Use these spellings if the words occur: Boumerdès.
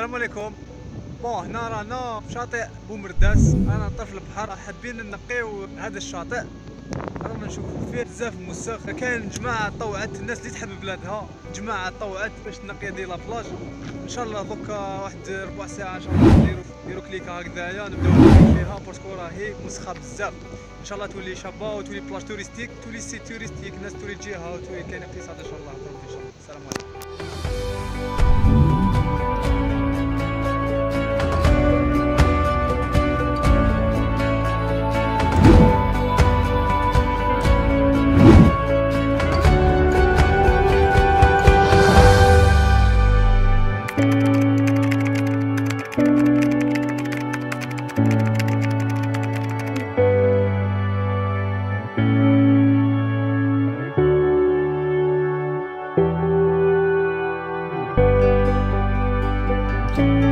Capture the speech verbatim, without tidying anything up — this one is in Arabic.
السلام عليكم. بون هنا رانا في شاطئ بومرداس، انا طرف البحر. حابين نقيو هذا الشاطئ رانا نشوفو فيه بزاف موسخ. كاين جماعه طوعت، الناس اللي تحب بلادها جماعه طوعت باش تنقي هذه لابلاج. ان شاء الله دوكا واحد ربع ساعه ان شاء الله نديرو نديرو كليكا هكذايا نبداو نمشيو فيها، باسكو راهي موسخه بزاف. ان شاء الله تولي شابه وتولي بلاج توريستيك، تولي سي توريستيك، الناس تولي تجيها وتولي كاين اقتصاد ان شاء الله. ان شاء الله. السلام عليكم. Thank you.